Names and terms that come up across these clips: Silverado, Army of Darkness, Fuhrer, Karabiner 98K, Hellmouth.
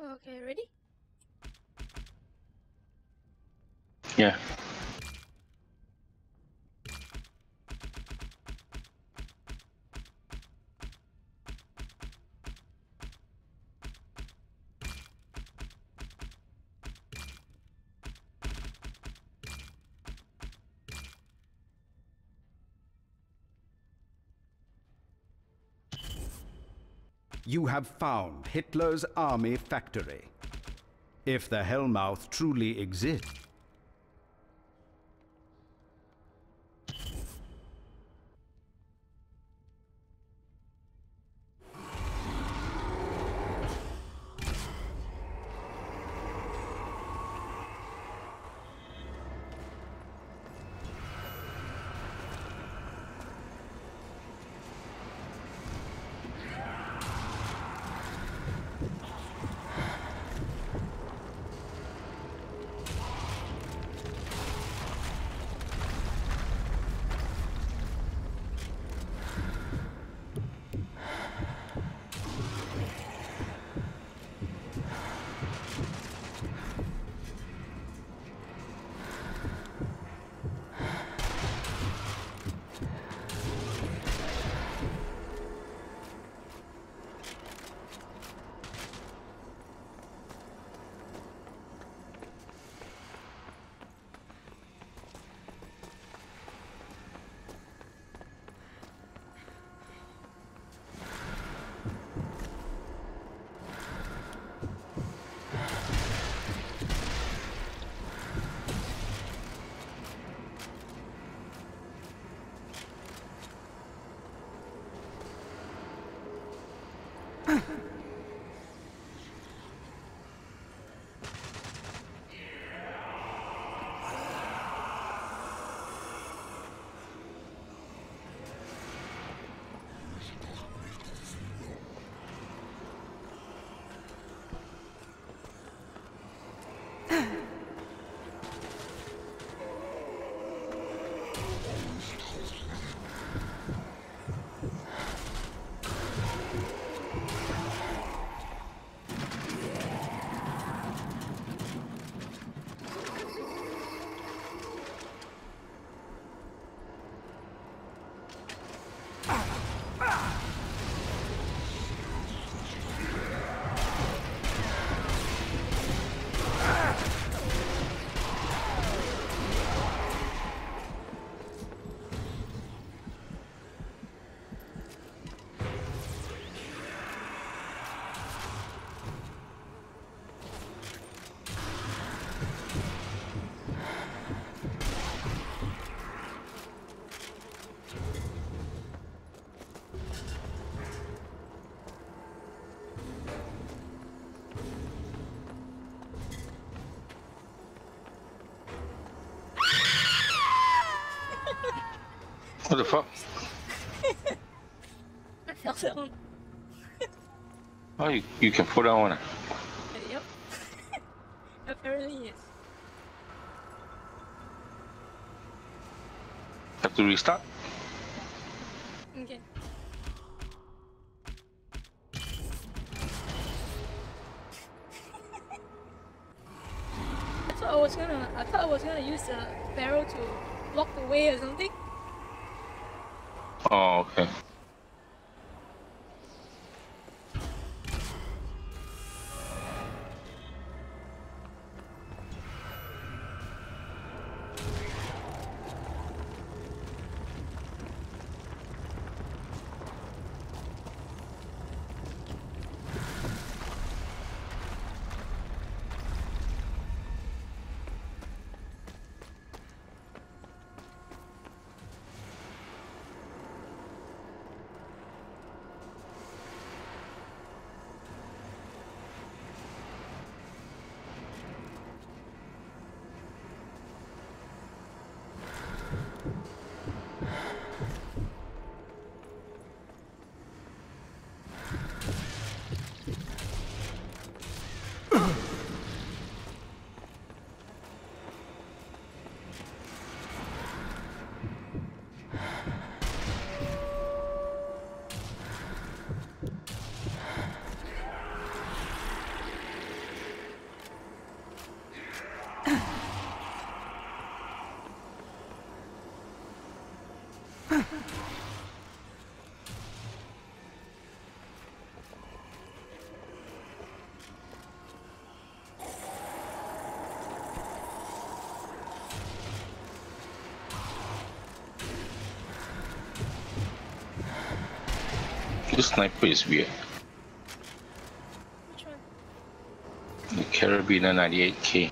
Okay, ready? Yeah. You have found Hitler's army factory. If the Hellmouth truly exists. What the fuck? I felt something. Oh, you can put on it. Yep. Apparently, yes. Have to restart? Okay. I thought I was gonna use the barrel to block the way or something. Oh, okay. This sniper is weird. Which one? The Karabiner 98K.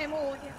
Ammo over here.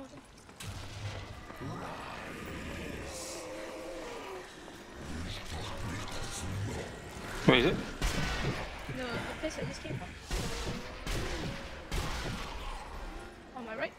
around. What is it? No, the place I just came from. On my right.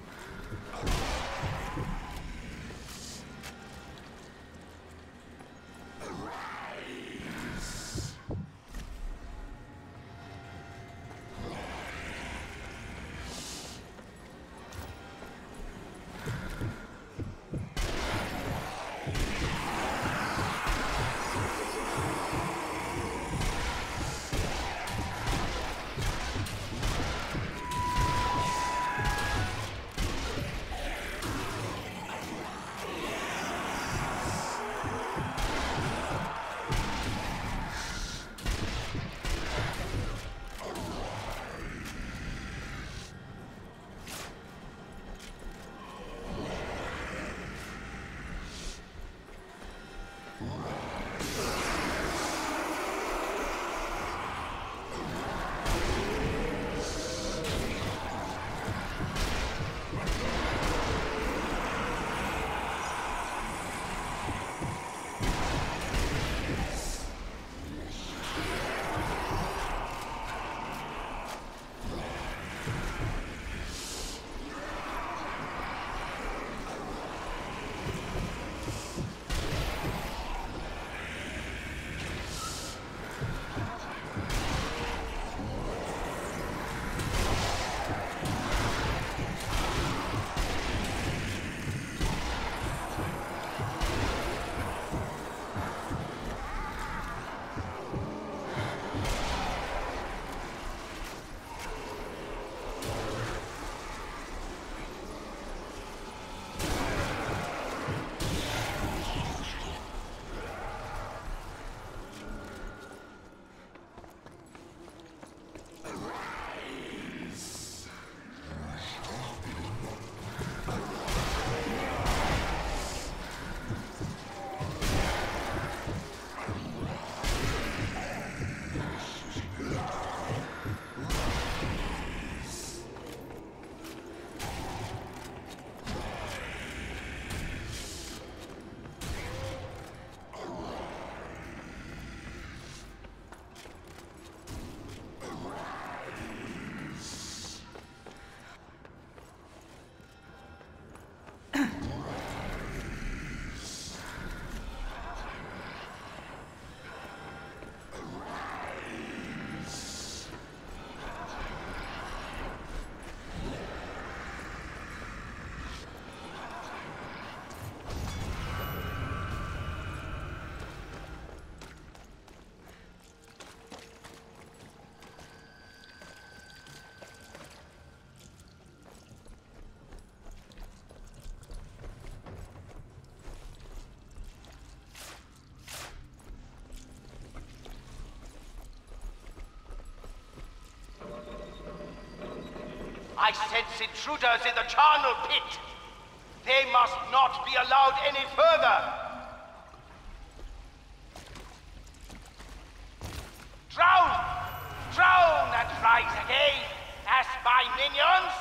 I sense intruders in the charnel pit. They must not be allowed any further. Drown! Drown and rise again, as my minions!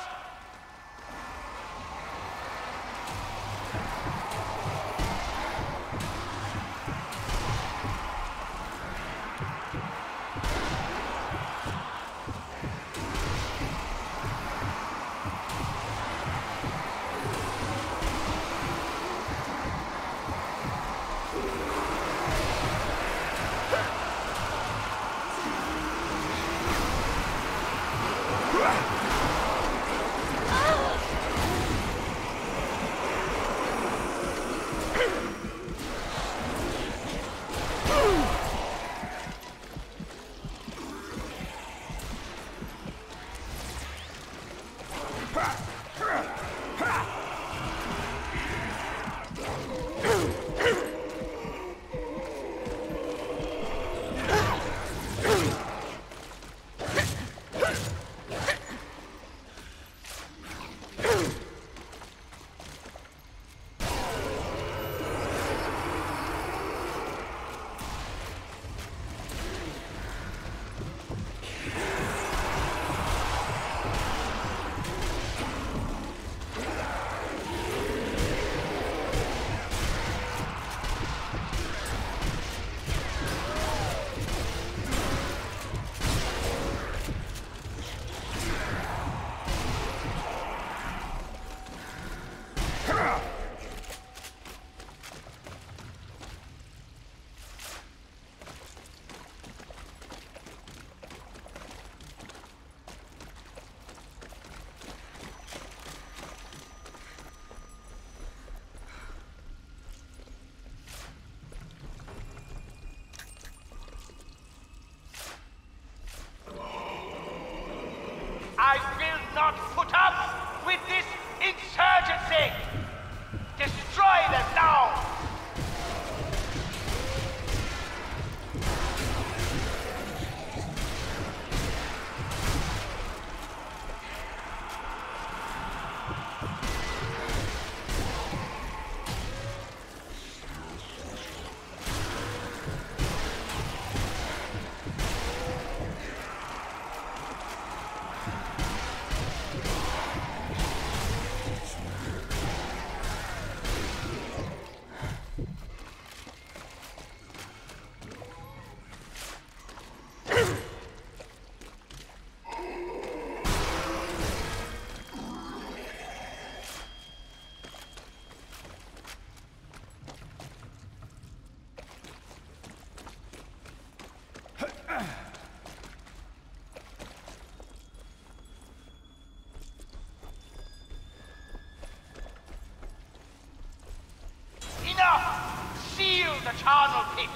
eternal pit.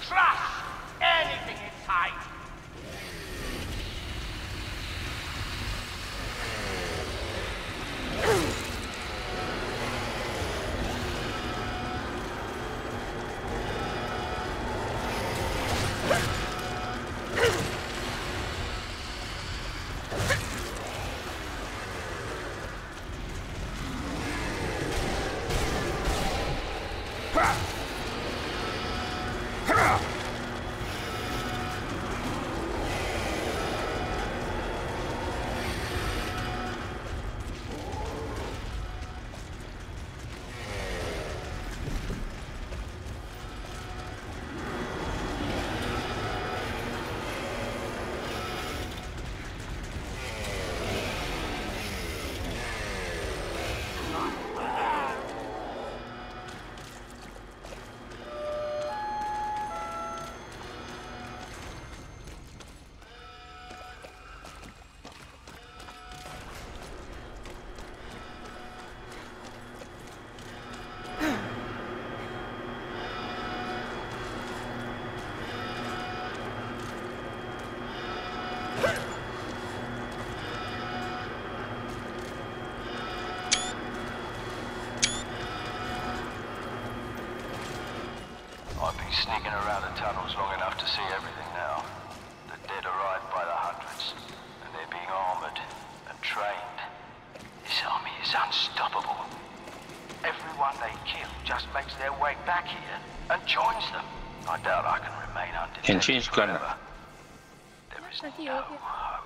Crush anything in sight. I've been sneaking around the tunnels long enough to see everything now. The dead arrived by the hundreds, and they're being armored and trained. This army is unstoppable. Everyone they kill just makes their way back here and joins them. I doubt I can remain undetected forever. There is no hope.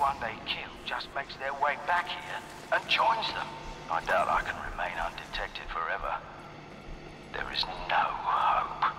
one they kill just makes their way back here and joins them. I doubt I can remain undetected forever. There is no hope.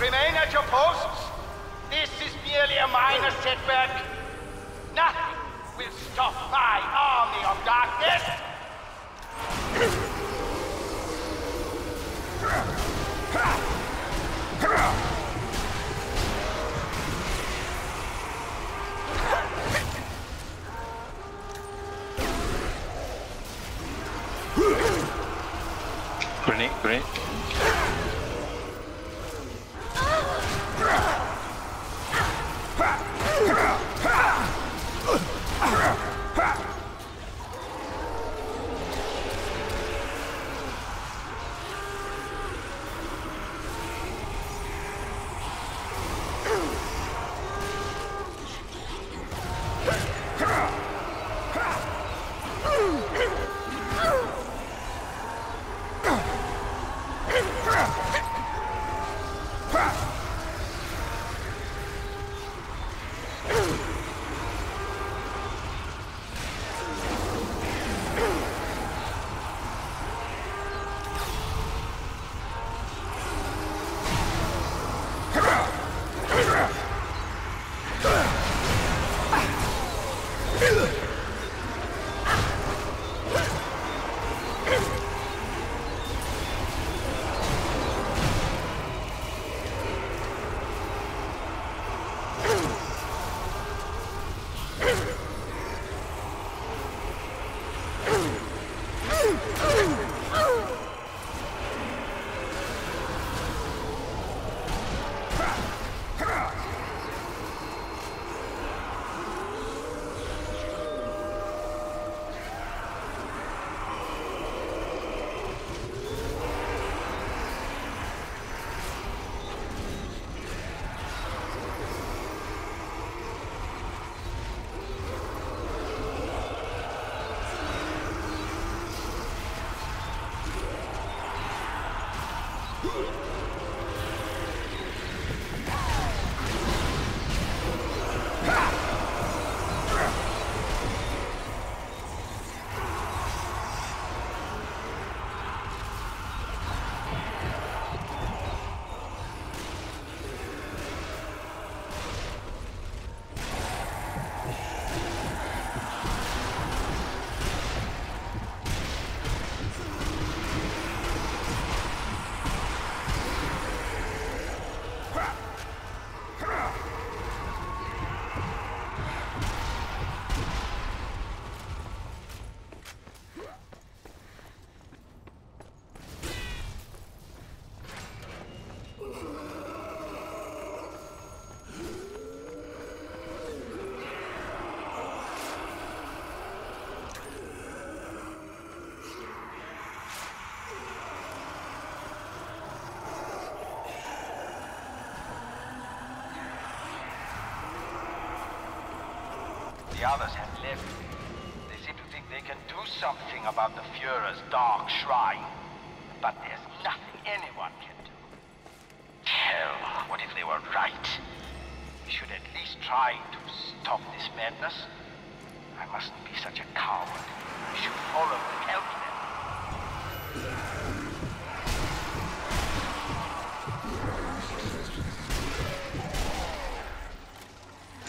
Remain at your posts. This is merely a minor setback. Nothing will stop my army of darkness. the others had left. They seem to think they can do something about the Fuhrer's dark shrine. But there's nothing anyone can do. Hell, what if they were right? We should at least try to stop this madness. I mustn't be such a coward. I should follow and help them.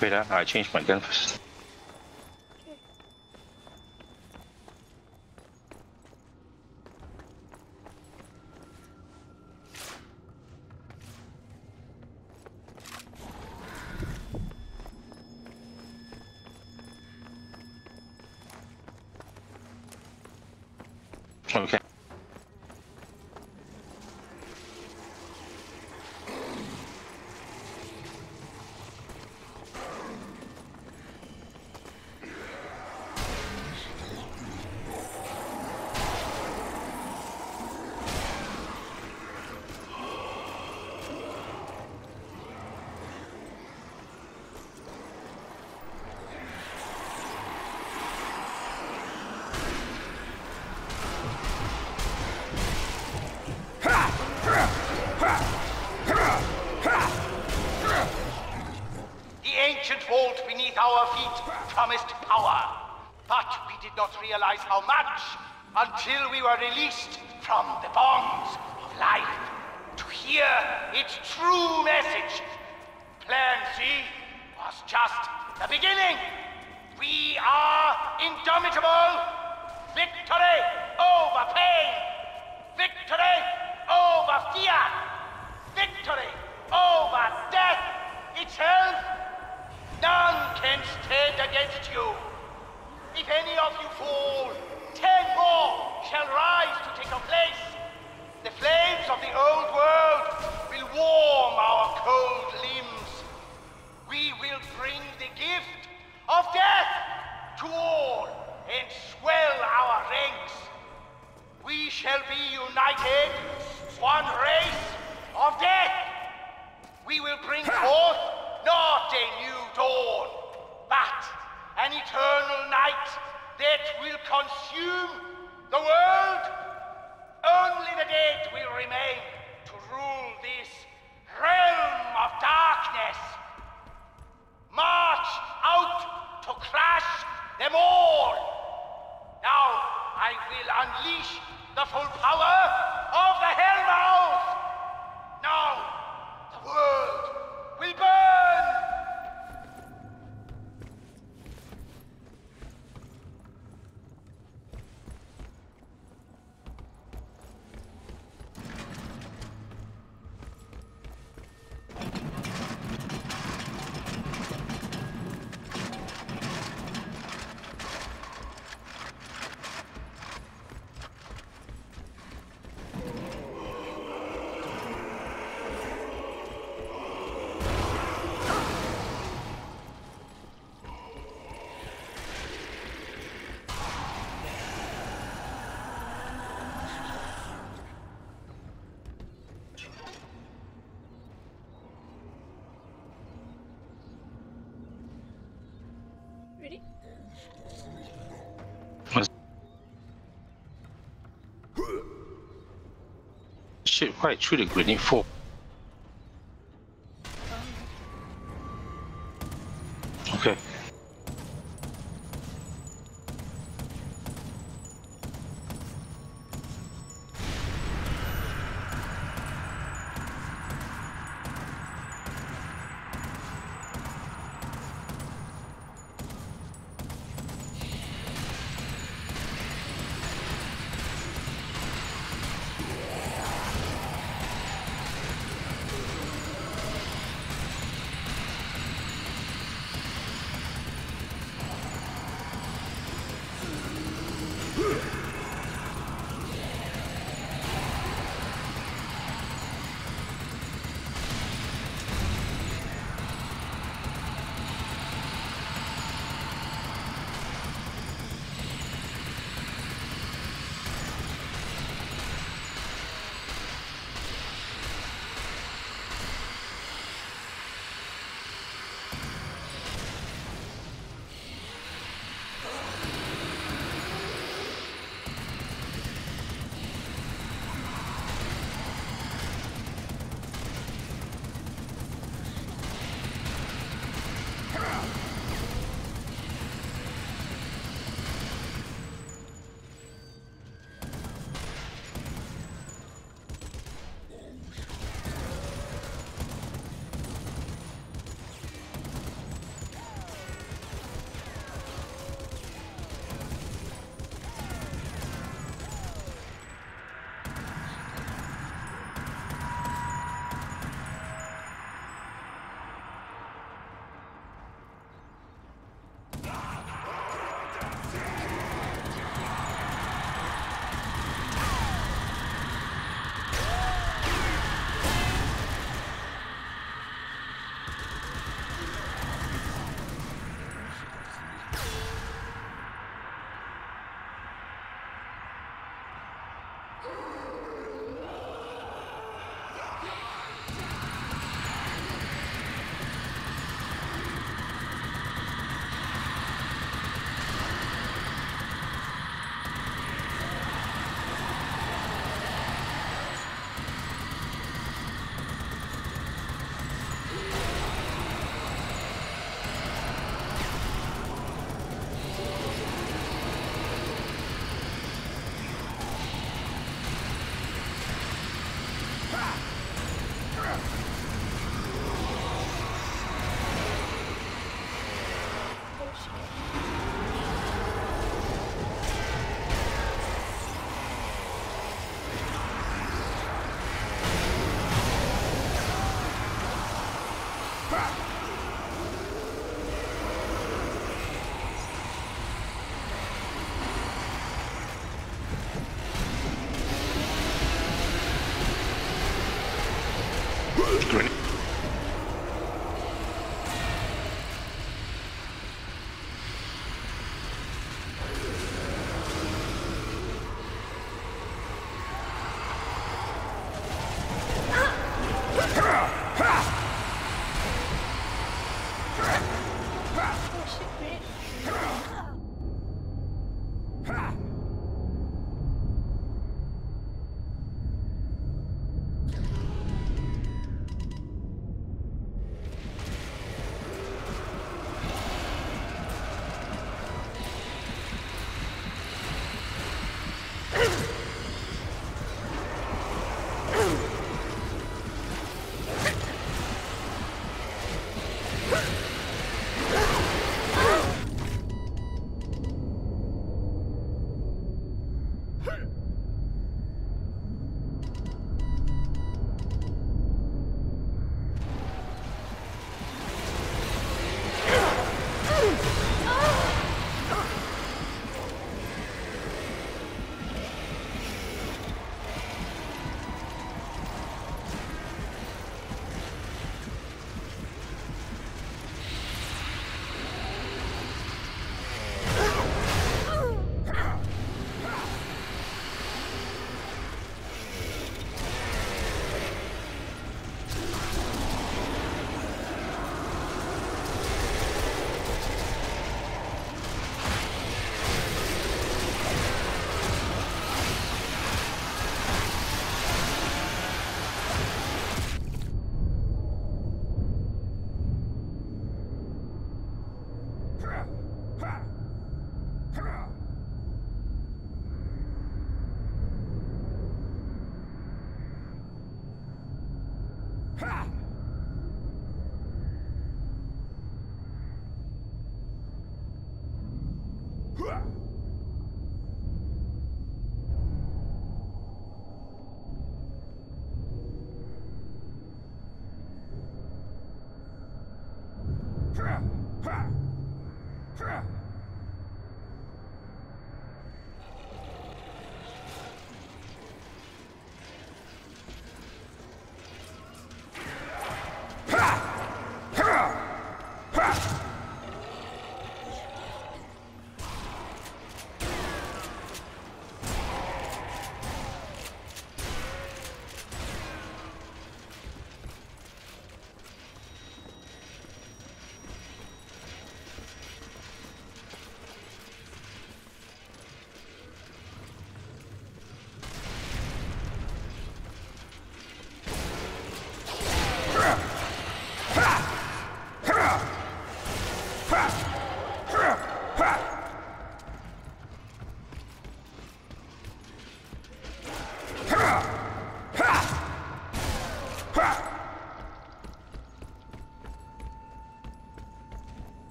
Wait, I changed my gun first. Okay. Our feet promised power, but we did not realize how much until we were released from the bonds of life to hear its true message. Plan C was just the beginning. We are indomitable. Victory over pain. Victory over fear. Victory over death itself. None can stand against you. If any of you fall, 10 more shall rise to take your place. The flames of the old world will warm our cold limbs. We will bring the gift of death to all and swell our ranks. We shall be united, one race of death. We will bring forth not a new dawn, but an eternal night that will consume the world. Only the dead will remain to rule this realm of darkness. March out to crush them all. Now I will unleash the full power of the Hellmouth. Now the world will burn. Shit, right through the grenade for. Okay.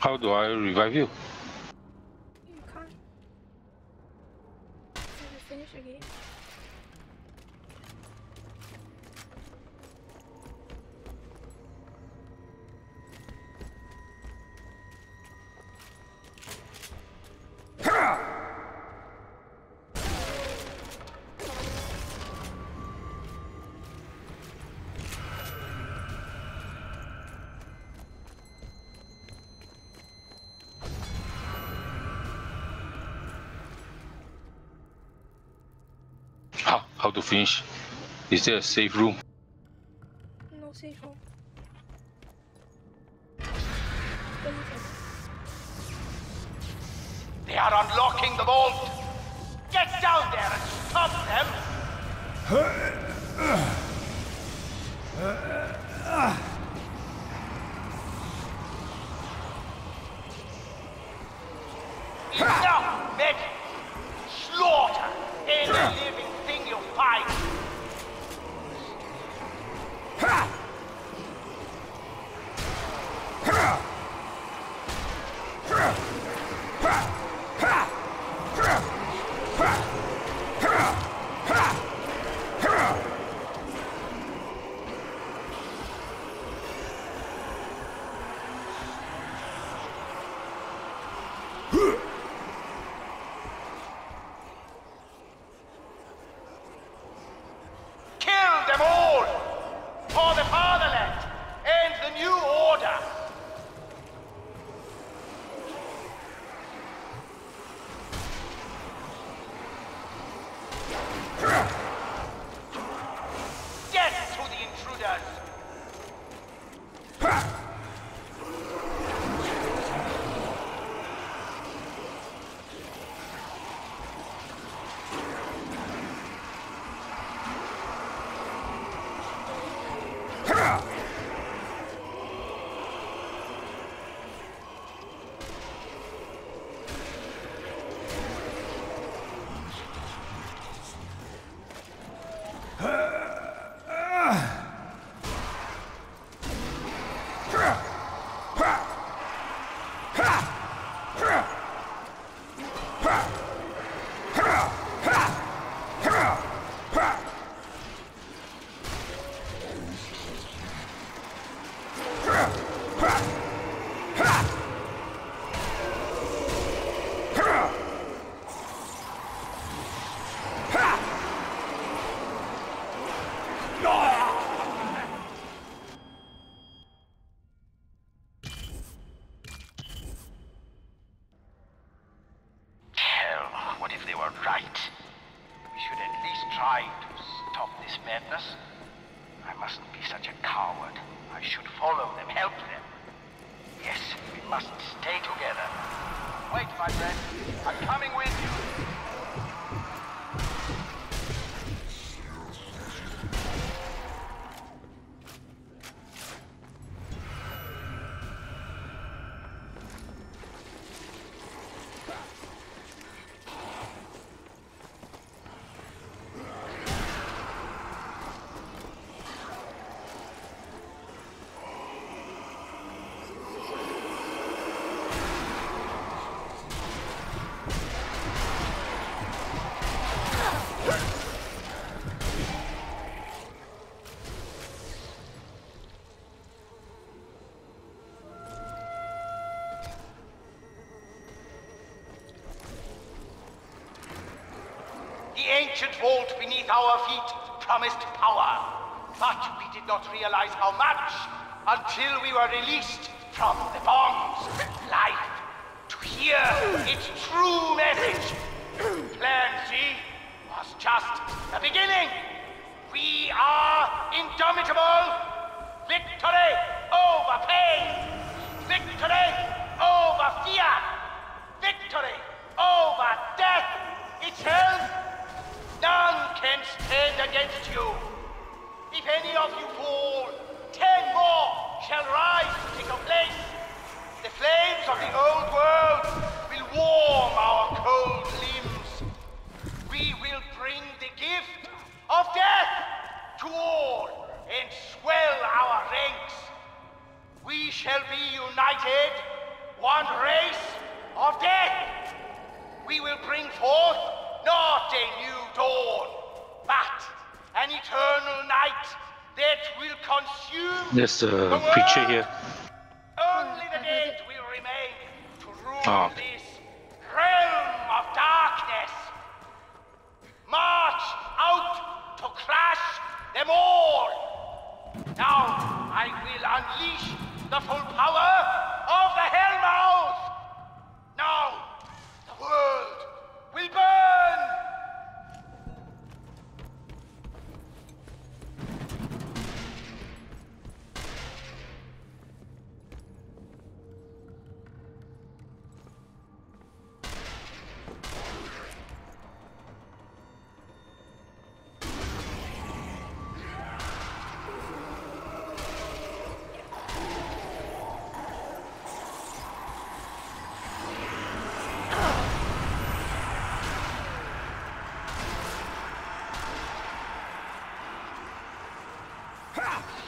How do I revive you? You can't. Did you finish your game? How to finish? Is there a safe room? No safe room. They are unlocking the vault! Get down there and stop them! Enough, Meg! Slaughter every living thing you find! Ha! back! The ancient vault beneath our feet promised power, but we did not realize how much until we were released from the bonds of life to hear its true message. Plan C was just the beginning. We are indomitable. Victory over pain. Victory over fear. Victory over death itself. None can stand against you. If any of you fall, 10 more shall rise to take your place. The flames of the old world will warm our cold limbs. We will bring the gift of death to all and swell our ranks. We shall be united, one race of death. We will bring forth not a new dawn, but an eternal night that will consume. There's the preacher here. Only the dead will remain to rule this realm of darkness. March out to crush them all. Now I will unleash the full power of the Hellmouth. Now the world will burn! Ha!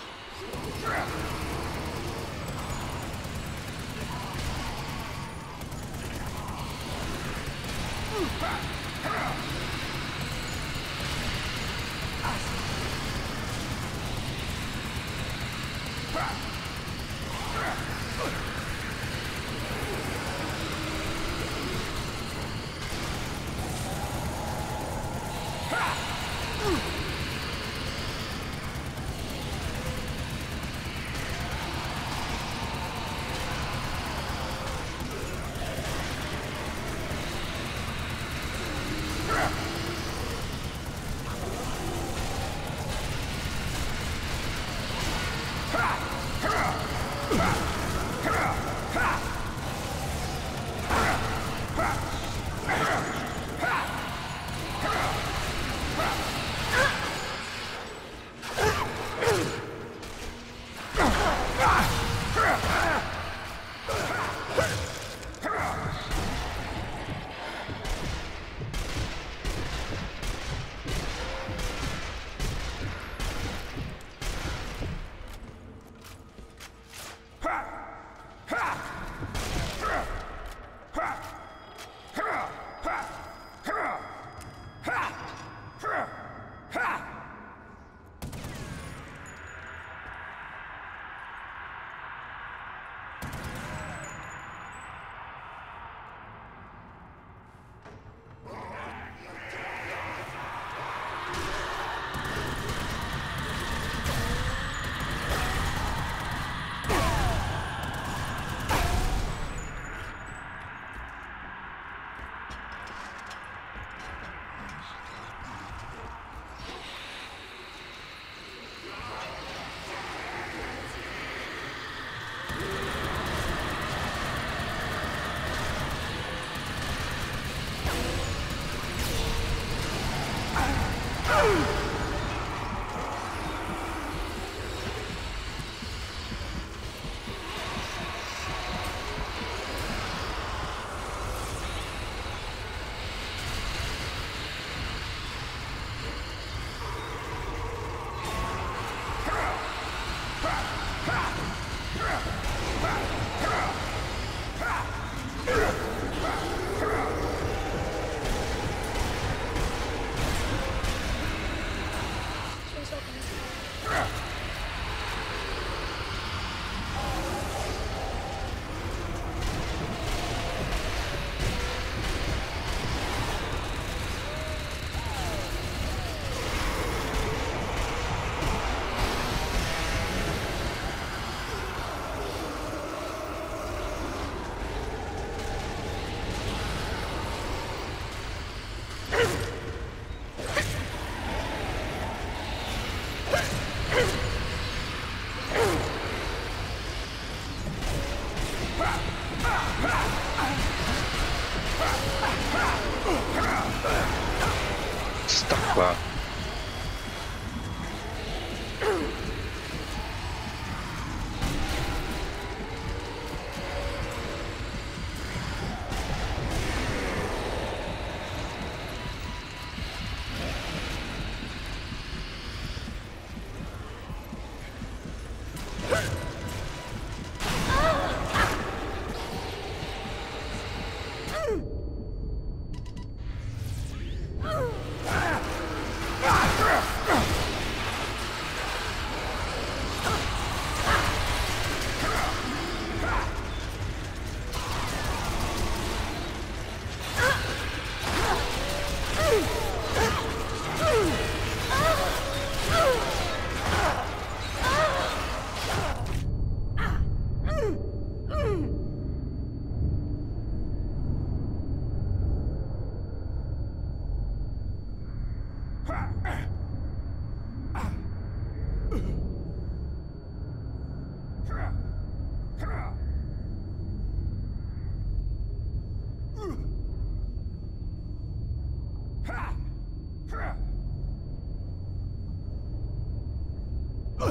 Oh,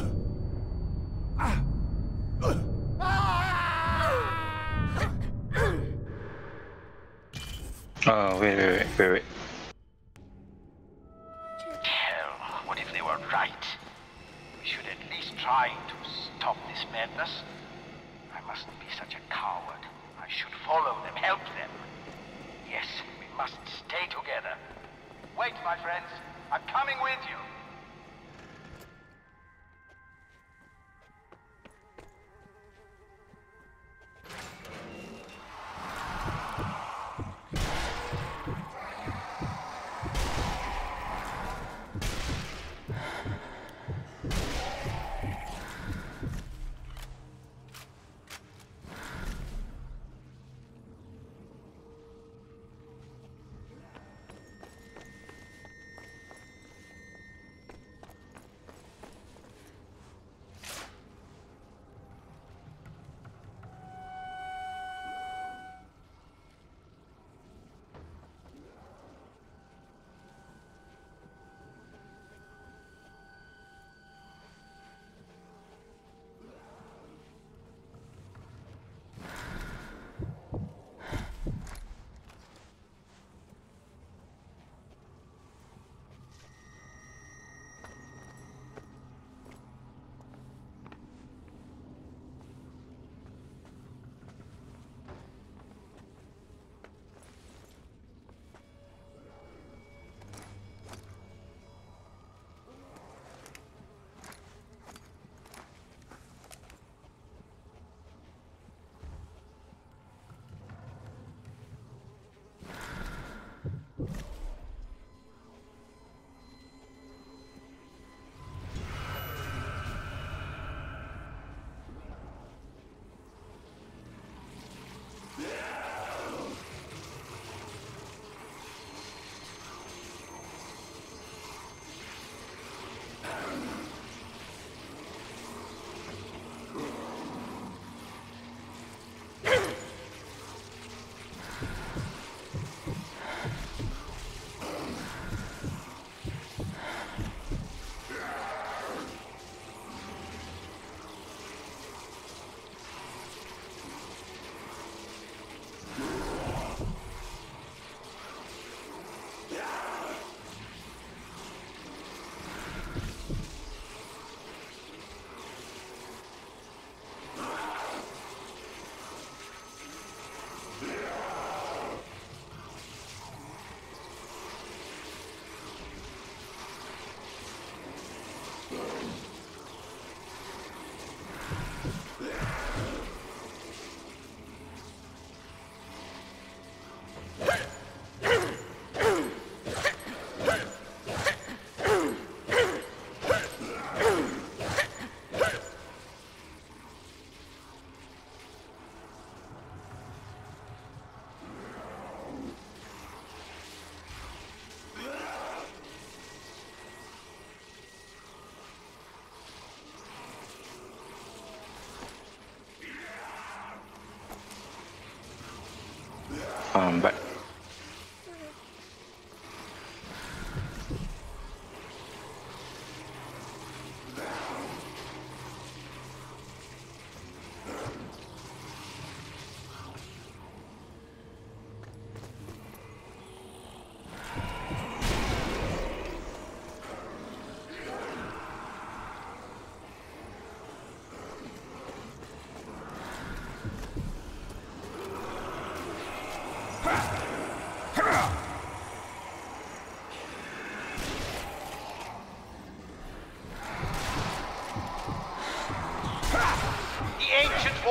wait. Hell, what if they were right? We should at least try to stop this madness. I mustn't be such a coward. I should follow them, help them. Yes, we must stay together. Wait, my friends. I'm coming with you.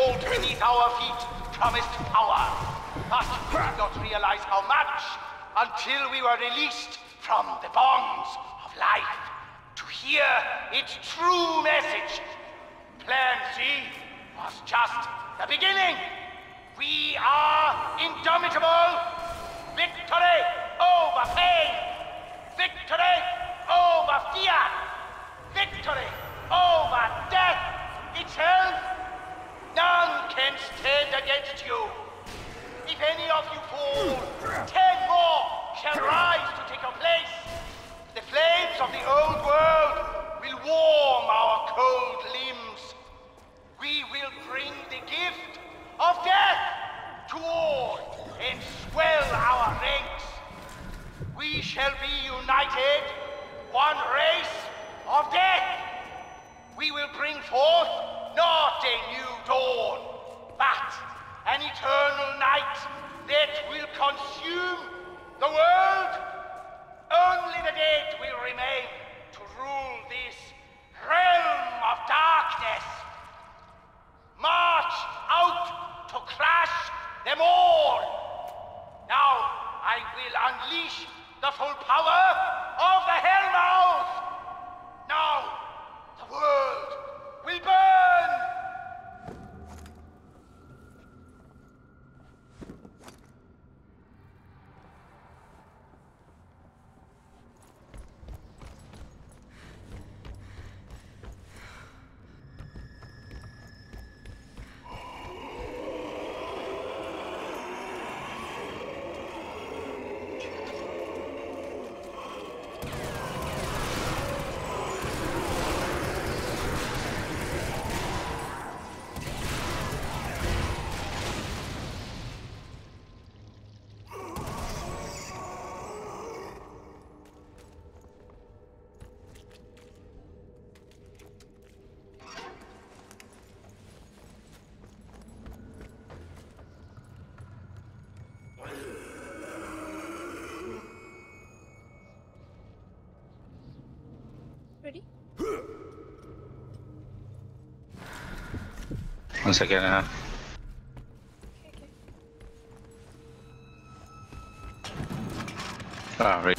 But beneath our feet promised power, but we did not realize how much until we were released from the bonds of life to hear its true message. Plan C was just the beginning. We are indomitable. Victory over pain. Victory over fear. Victory over death itself. None can stand against you. If any of you fall, 10 more shall rise to take your place. The flames of the old world will warm our cold. bring forth not a new dawn, but an eternal night that will consume the world. Only the dead will remain to rule this realm of darkness. March out to crush them all. Now I will unleash the full power of the Hellmouth. Now the world will burn. One second, Okay. Ah, right.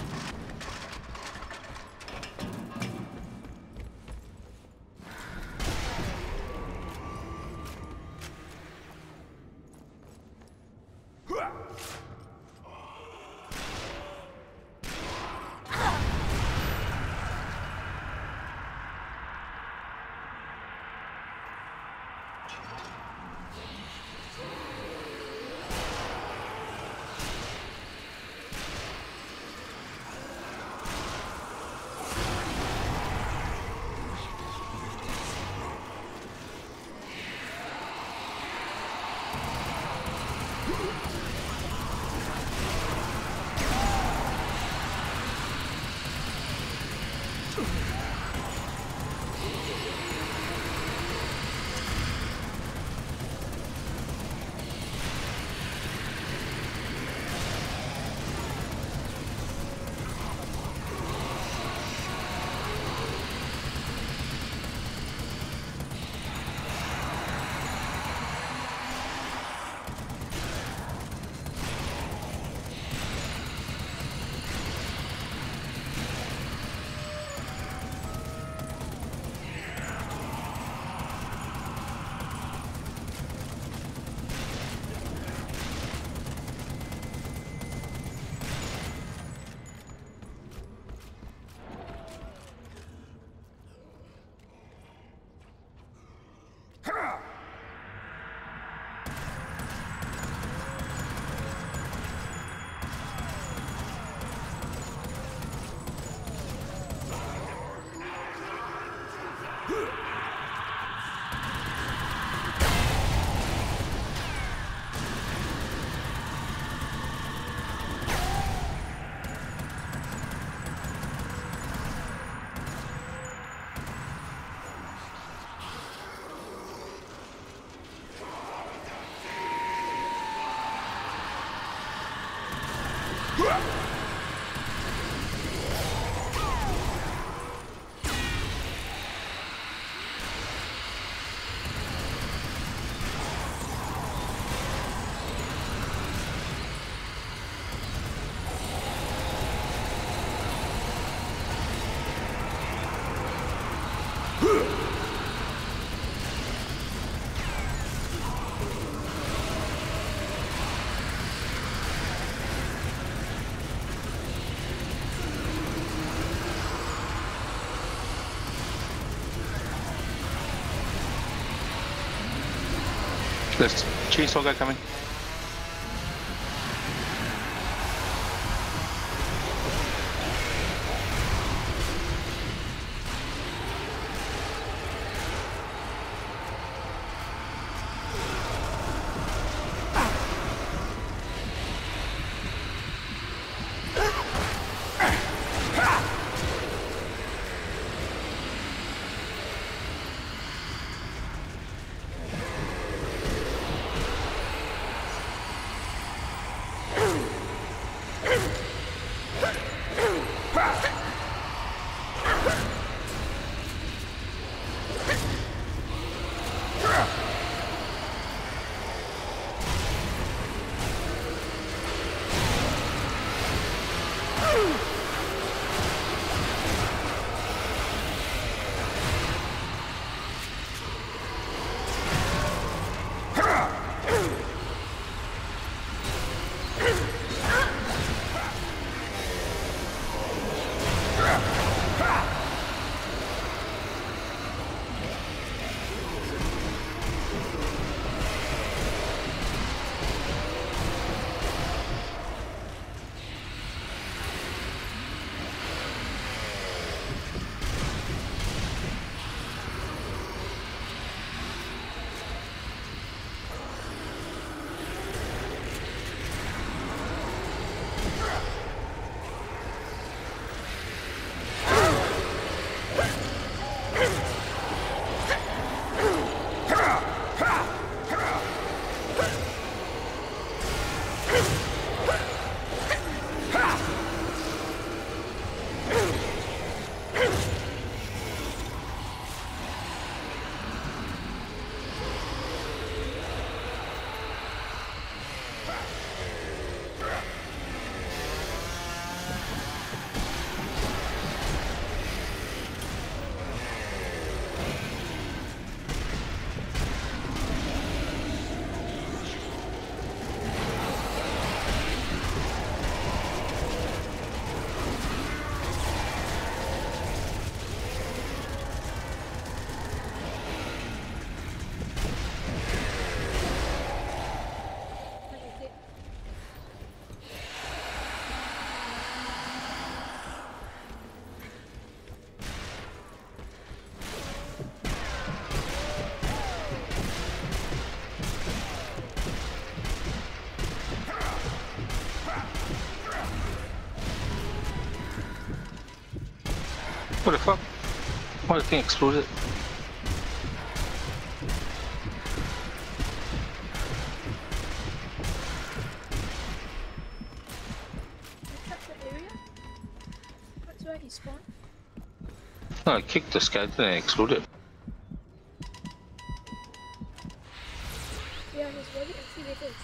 There's a chainsaw guy coming. What the fuck? Oh, the thing exploded. No, I kicked this guy, then I exploded. Yeah, his body activated its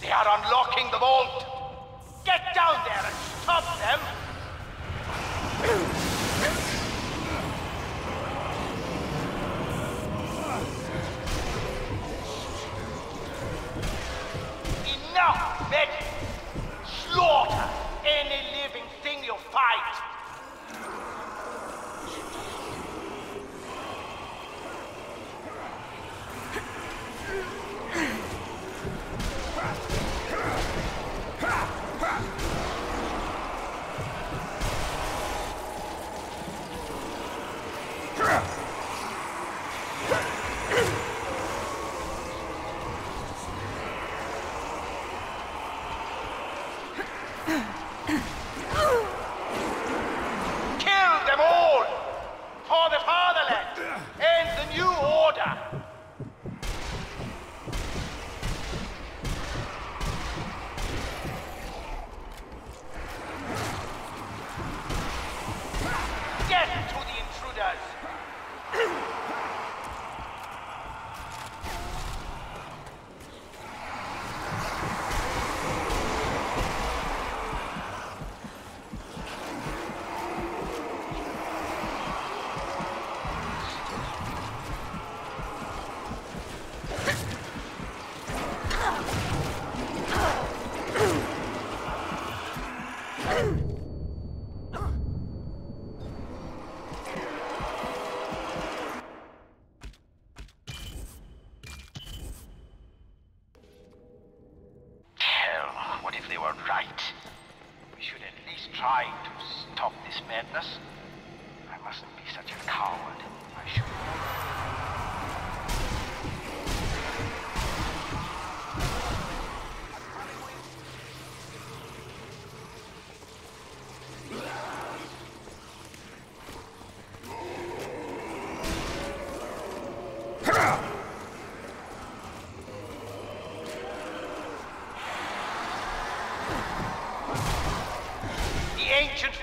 They are unlocking the vault! Get down there and stop them! Enough, Betty! Slaughter any living thing you fight!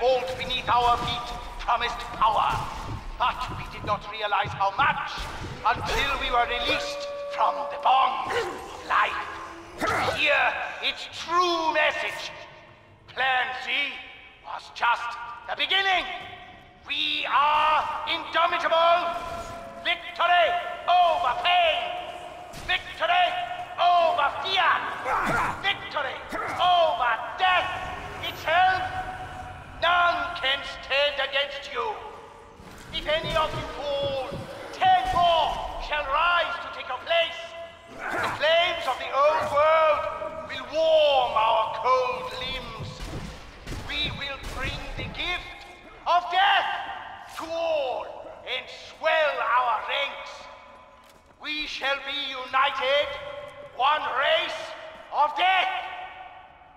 Vault beneath our feet promised power, but we did not realize how much until we were released from the bonds of life. To hear its true message. Plan C was just the beginning. We are indomitable. Victory over pain. Victory over fear. Victory over death itself. None can stand against you. If any of you fall, 10 more shall rise to take your place. The flames of the old world will warm our cold limbs. We will bring the gift of death to all and swell our ranks. We shall be united, one race of death.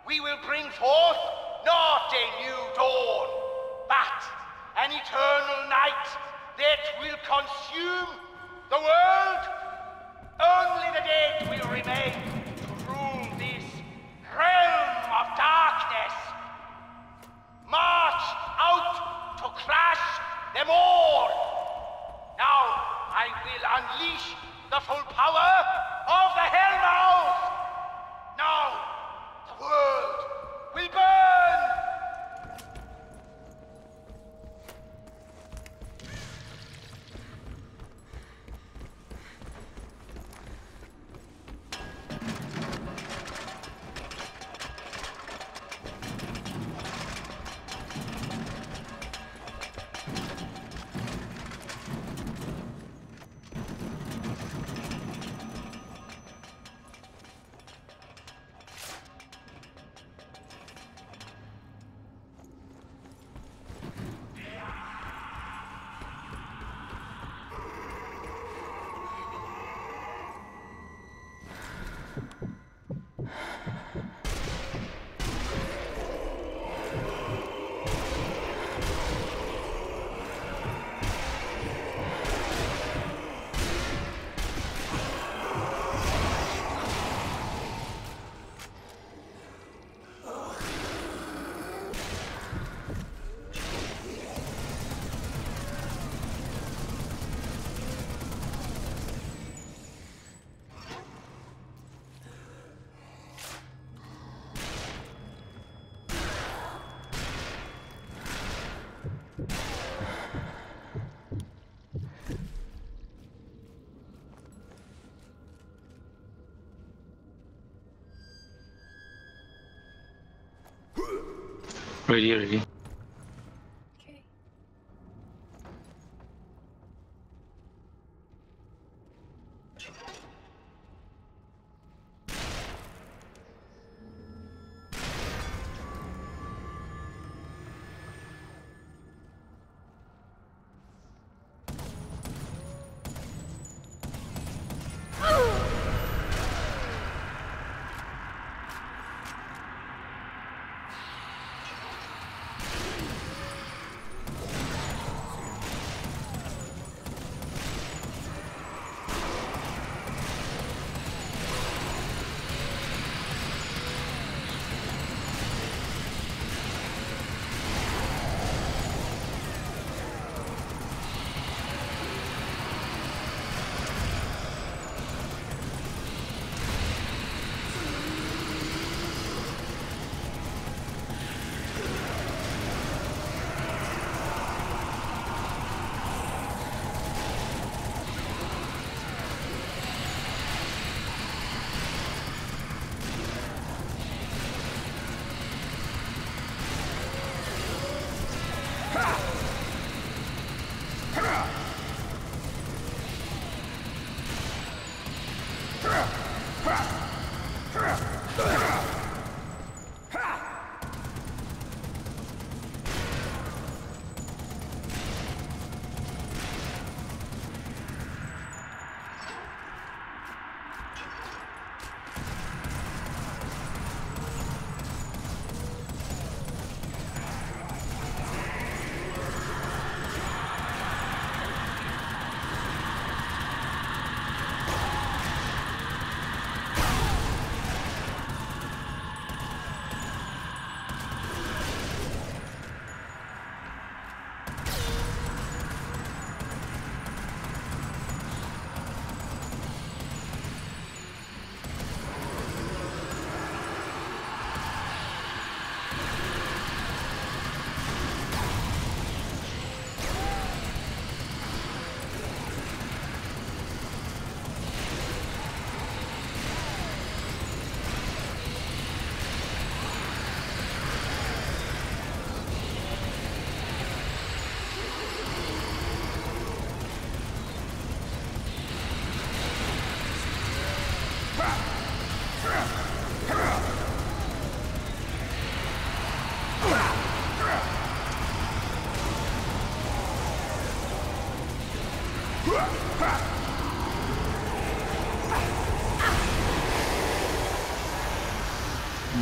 We will bring forth not a new dawn, but an eternal night that will consume the world. Only the dead will remain to rule this realm of darkness. March out to crush them all. Now I will unleash the full power of the Hellmouth. Now the world will burn. Ready. Okay.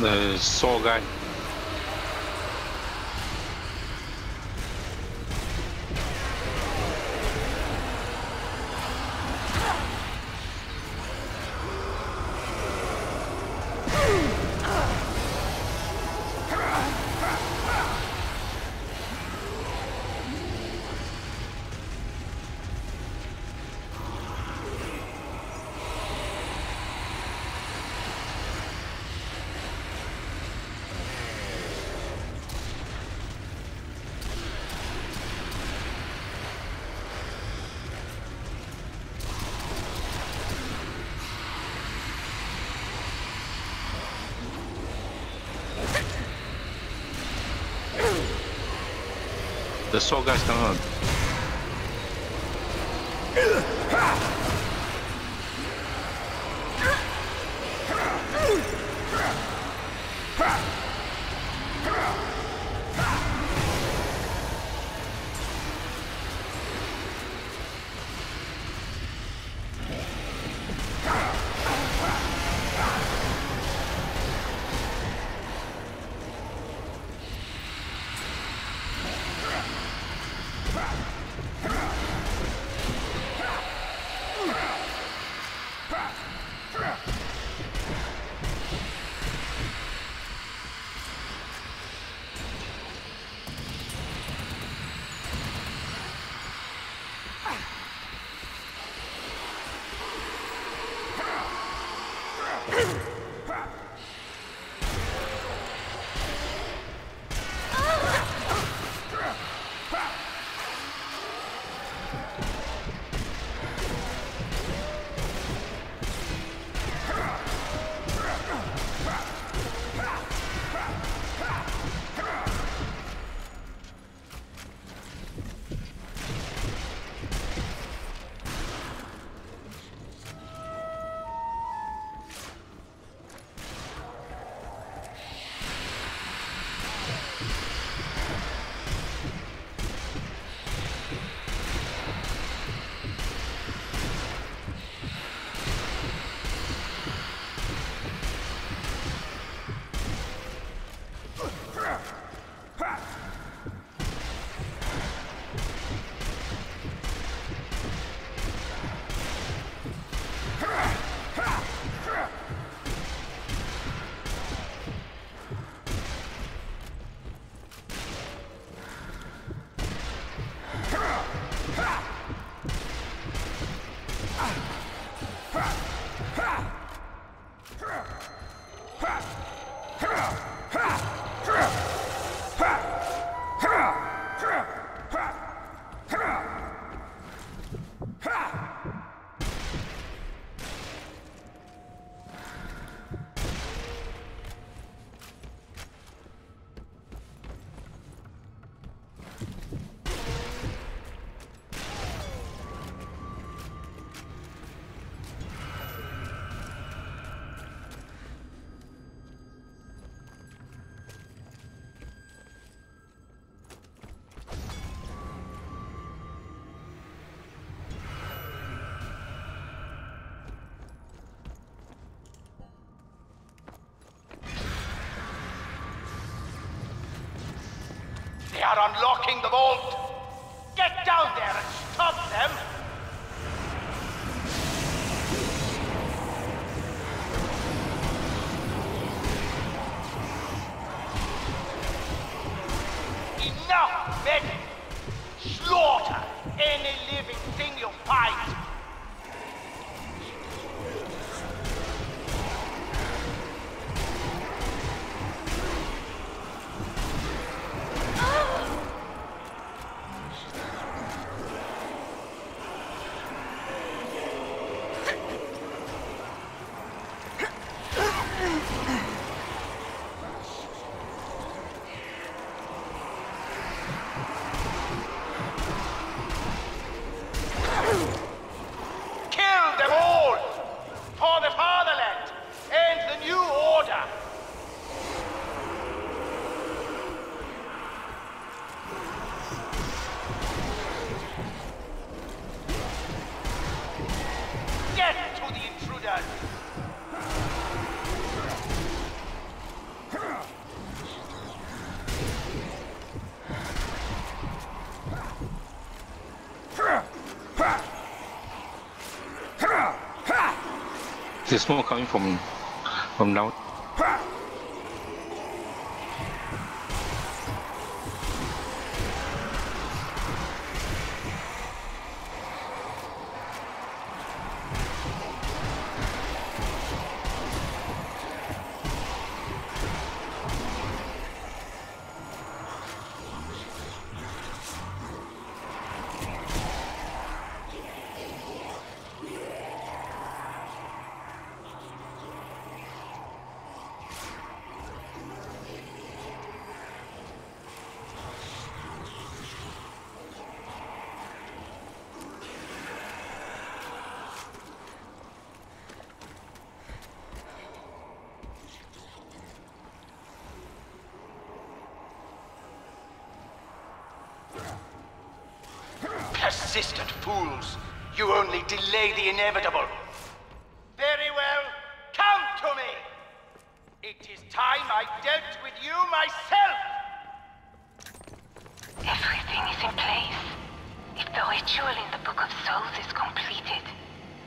The soul guy. The soul guy's coming on. are unlocking the vault. Get down there and stop them. Enough, men! Slaughter any living thing you find. There's smoke coming from down. Persistent fools, you only delay the inevitable. Very well, come to me. It is time I dealt with you myself. Everything is in place. If the ritual in the Book of Souls is completed,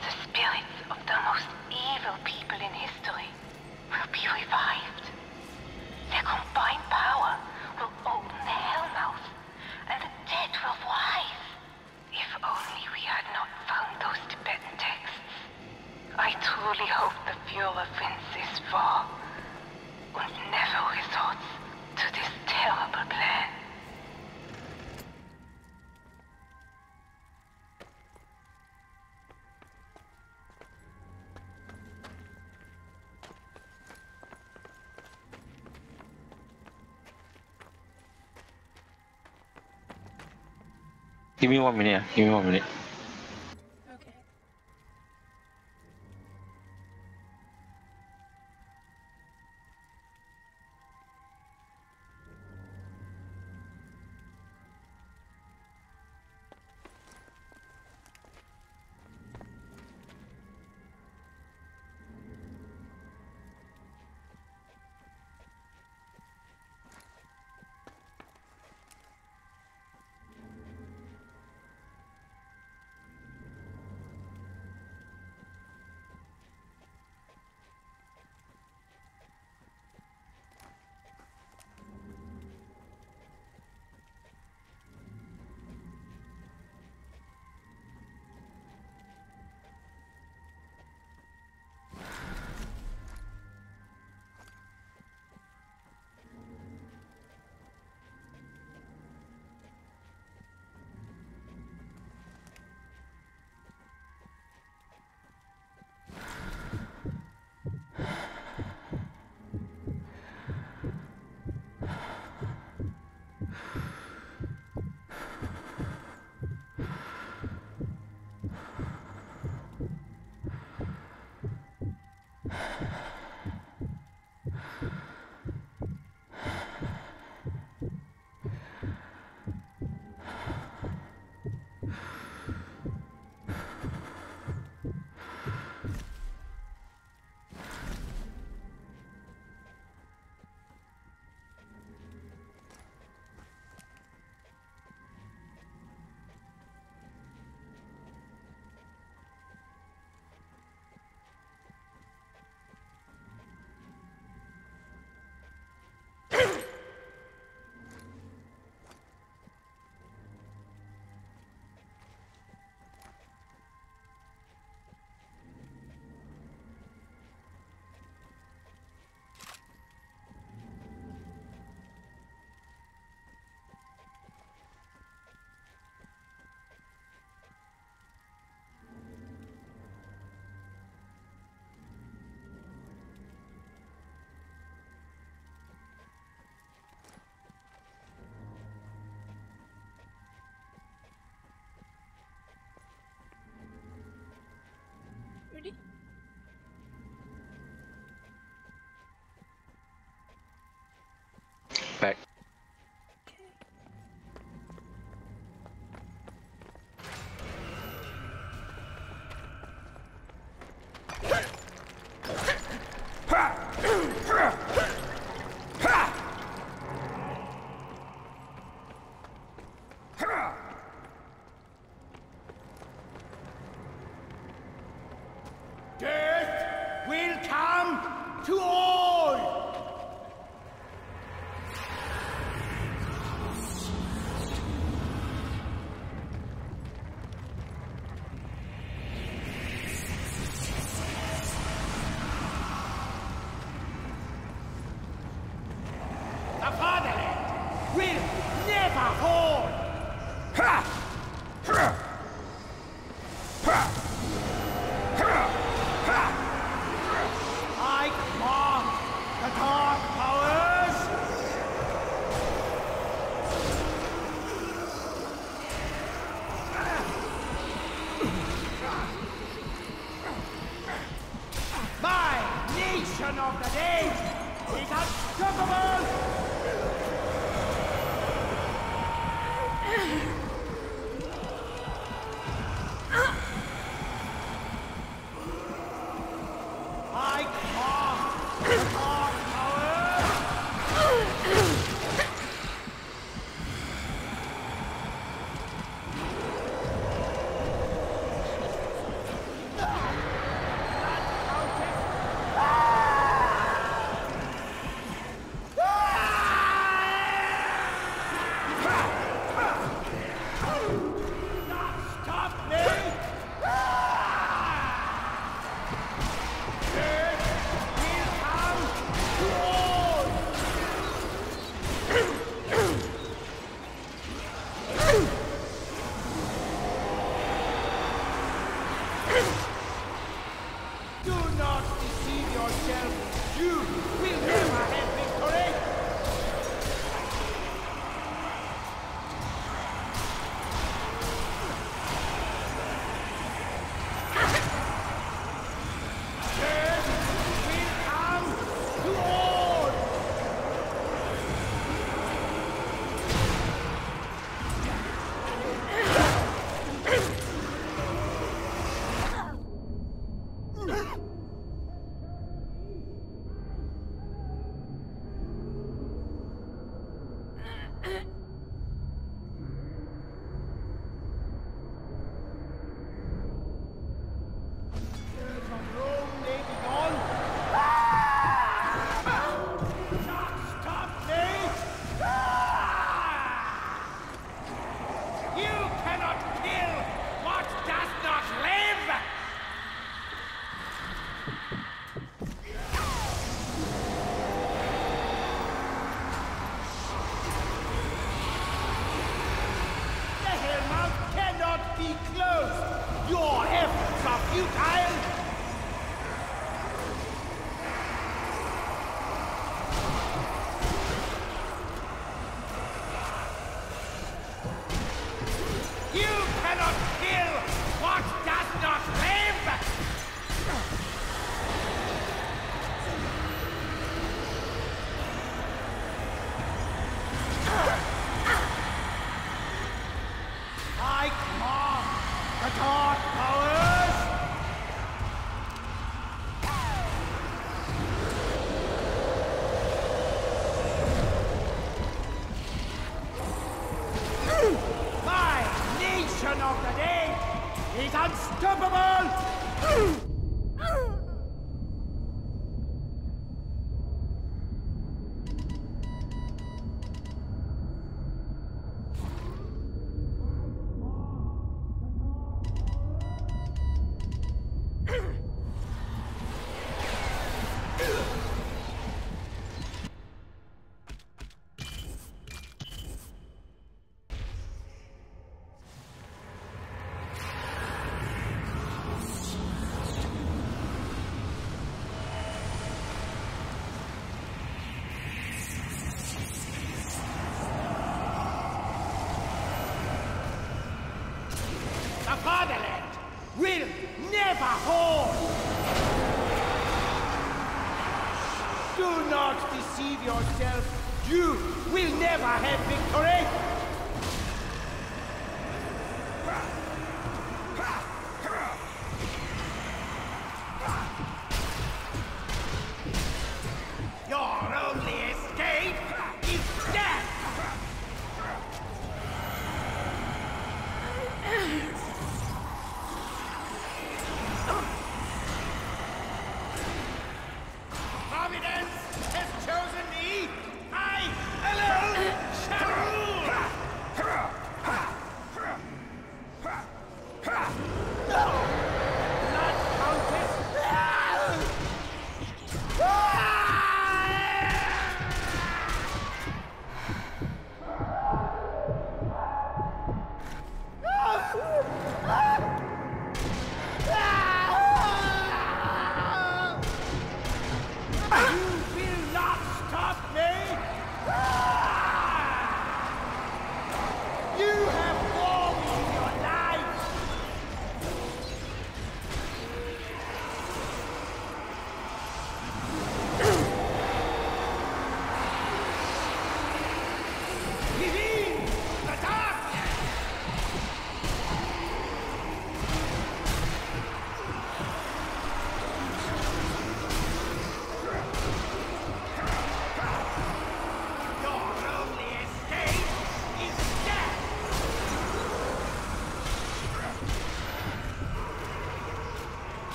the spirits of the most evil people in history will be revived. Their combined power will open the Hellmouth, and the dead will rise. If only we had not found those Tibetan texts. I truly hope the Fuhrer wins this war and never resorts to this terrible plan. Give me 1 minute, give me 1 minute. Okay.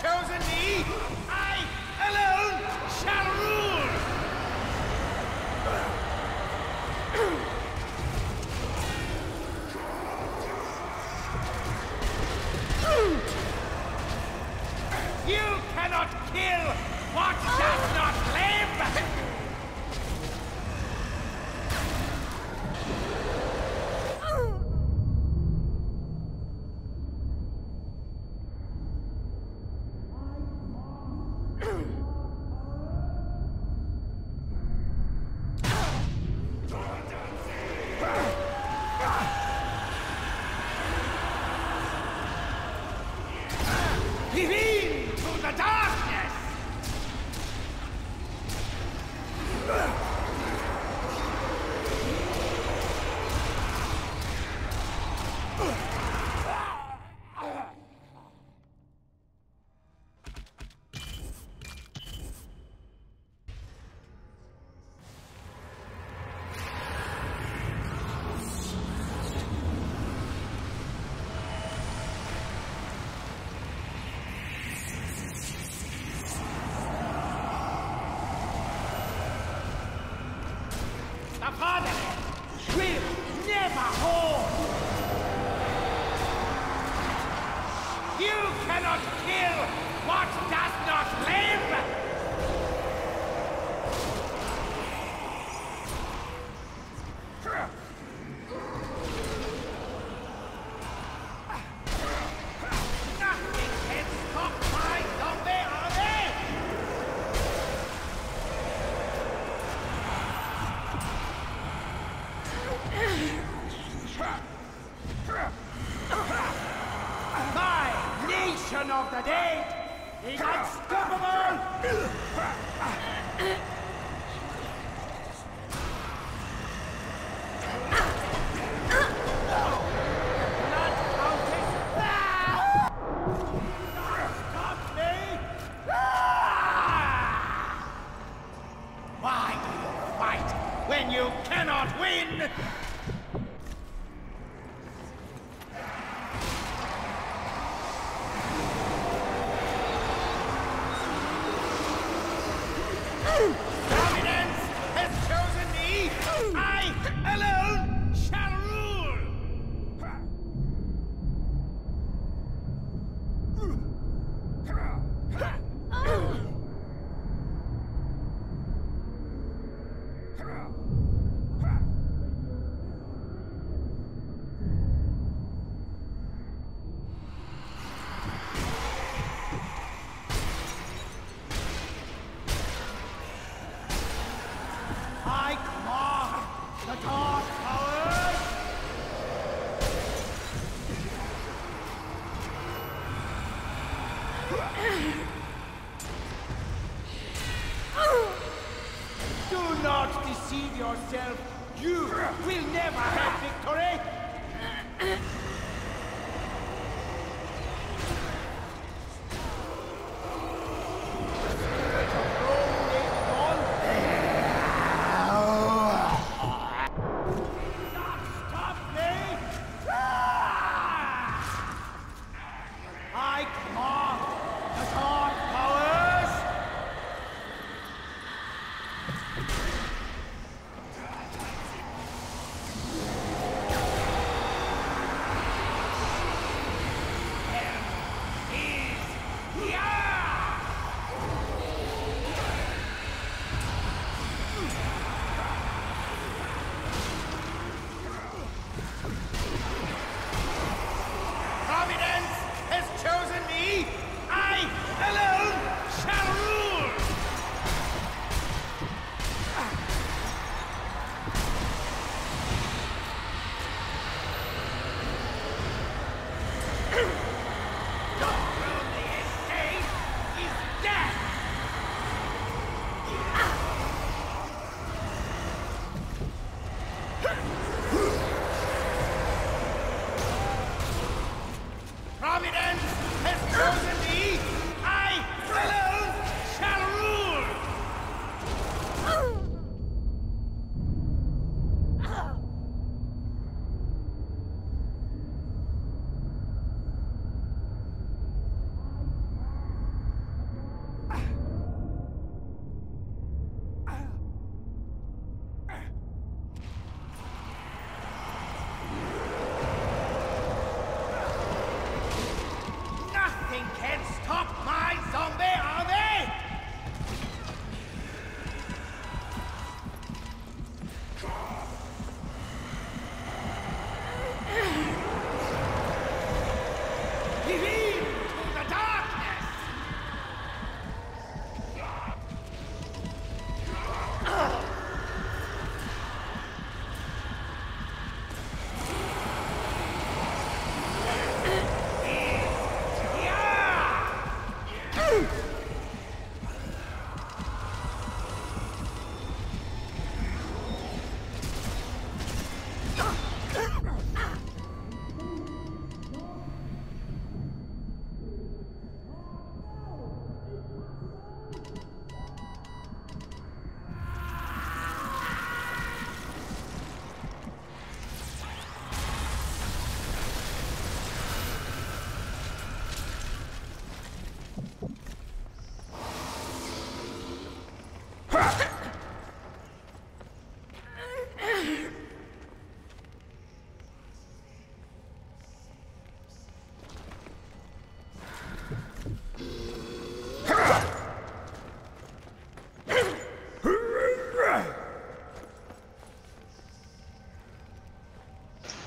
Show and me, I alone shall rule! You cannot kill what does not live!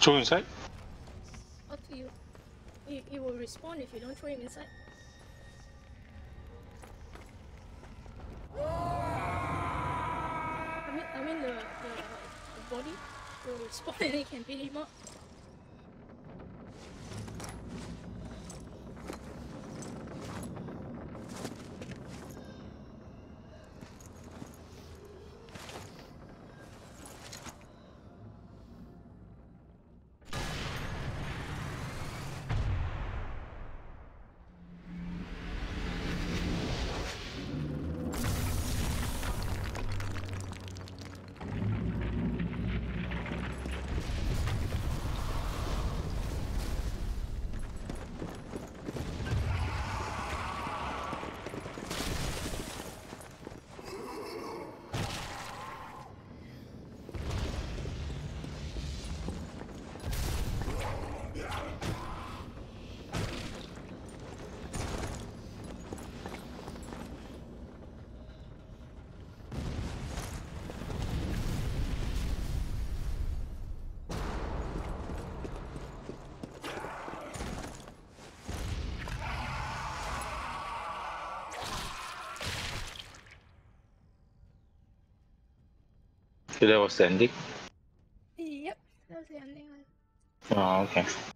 Throw inside? Up to you. He will respawn if you don't throw him inside. I mean the body will respawn and it can beat him up. So that was the ending? Yep, that was the ending one. Oh, okay.